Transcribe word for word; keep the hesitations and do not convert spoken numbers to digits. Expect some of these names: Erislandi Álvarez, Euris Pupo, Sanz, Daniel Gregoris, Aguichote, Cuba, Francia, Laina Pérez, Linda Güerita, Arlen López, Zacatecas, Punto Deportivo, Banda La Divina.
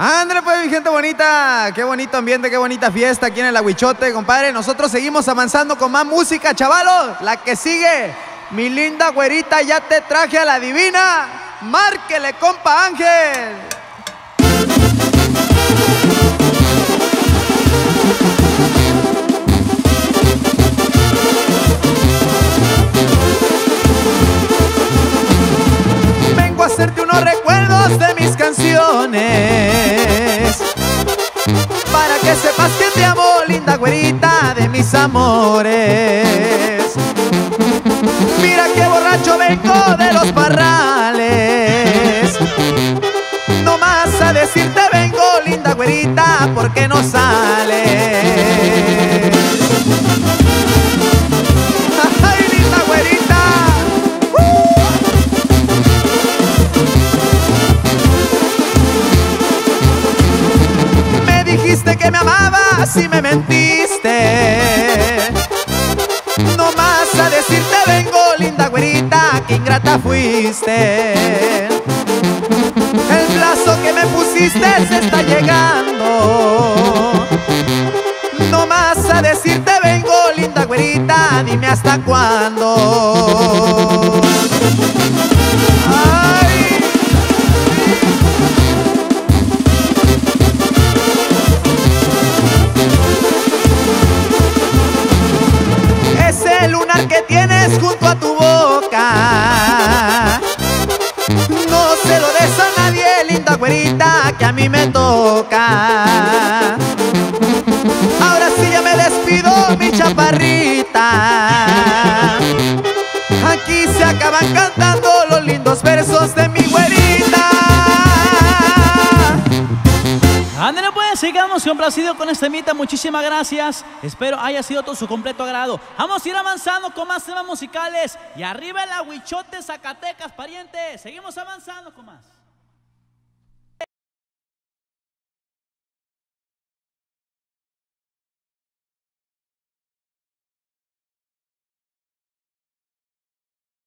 Ándale pues, mi gente bonita. Qué bonito ambiente, qué bonita fiesta aquí en el Aguichote, compadre. Nosotros seguimos avanzando con más música, chavalos. La que sigue, mi linda güerita, ya te traje a la divina. Márquele, compa Ángel. Vengo a hacerte unos recuerdos de mis canciones, para que sepas que te amo, linda güerita de mis amores. Mira que borracho vengo de los parrales, no más a decirte vengo, linda güerita, porque no sales. ¡Ay, linda güerita! ¡Uh! Me dijiste que me amabas y me mentiste, no más a decirte vengo, linda güerita, que ingrata fuiste. El plazo que me pusiste se está llegando, no más a decirte vengo, linda güerita, dime hasta cuándo. Ay. Ese lunar que tienes junto a tu boca, no se lo des a nadie, linda güerita, que a mí me toca. Ahora sí ya me despido, mi chaparrita. Aquí se acaban cantando los lindos versos de mi güerita. Ándale pues, sigamos complacidos con este mita. Muchísimas gracias. Espero haya sido todo su completo agrado. Vamos a ir avanzando con más temas musicales. Y arriba el Aguichote, Zacatecas, parientes. Seguimos avanzando con más.